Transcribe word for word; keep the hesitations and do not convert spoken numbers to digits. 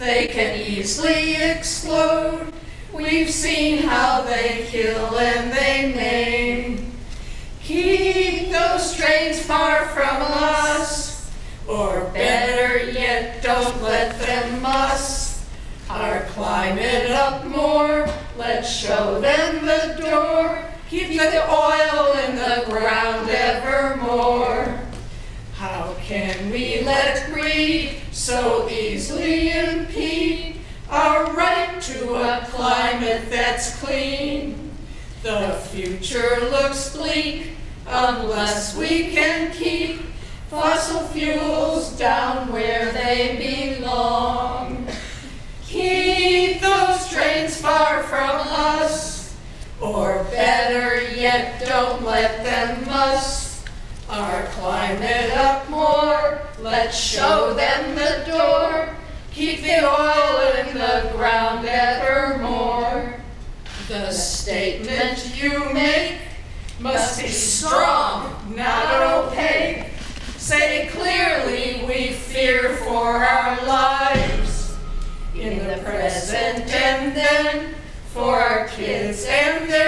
They can easily explode. We've seen how they kill and they maim. Keep those trains far from us, or better yet, don't let them muss. Our climate up more, let's show them the door. Keep the oil in the ground evermore. How can we let greed so easily impede our right to a climate that's clean? The future looks bleak unless we can keep fossil fuels down where they belong. Keep those trains far from us, or better yet, don't let them muss. Our climate up more, let's show them the door. Keep the oil in the ground evermore. The statement you make must be strong, not opaque. Say clearly we fear for our lives, in the present and then, for our kids and their